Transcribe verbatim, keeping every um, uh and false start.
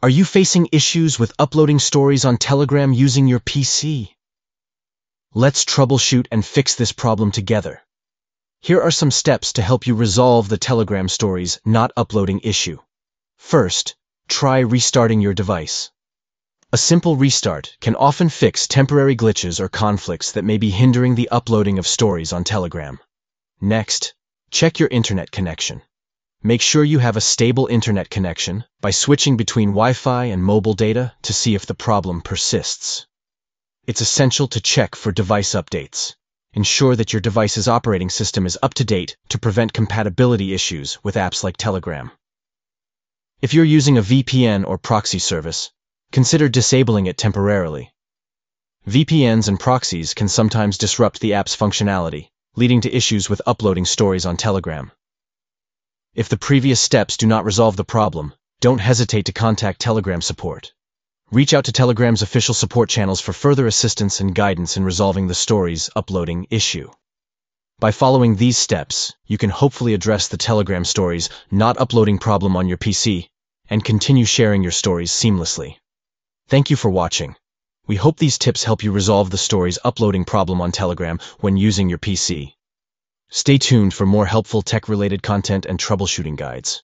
Are you facing issues with uploading stories on Telegram using your P C? Let's troubleshoot and fix this problem together. Here are some steps to help you resolve the Telegram stories not uploading issue. First, try restarting your device. A simple restart can often fix temporary glitches or conflicts that may be hindering the uploading of stories on Telegram. Next, check your internet connection. Make sure you have a stable internet connection by switching between Wi-Fi and mobile data to see if the problem persists. It's essential to check for device updates. Ensure that your device's operating system is up to date to prevent compatibility issues with apps like Telegram. If you're using a V P N or proxy service, consider disabling it temporarily. V P Ns and proxies can sometimes disrupt the app's functionality, leading to issues with uploading stories on Telegram. If the previous steps do not resolve the problem, don't hesitate to contact Telegram support. Reach out to Telegram's official support channels for further assistance and guidance in resolving the stories uploading issue. By following these steps, you can hopefully address the Telegram stories not uploading problem on your P C and continue sharing your stories seamlessly. Thank you for watching. We hope these tips help you resolve the stories uploading problem on Telegram when using your P C. Stay tuned for more helpful tech-related content and troubleshooting guides.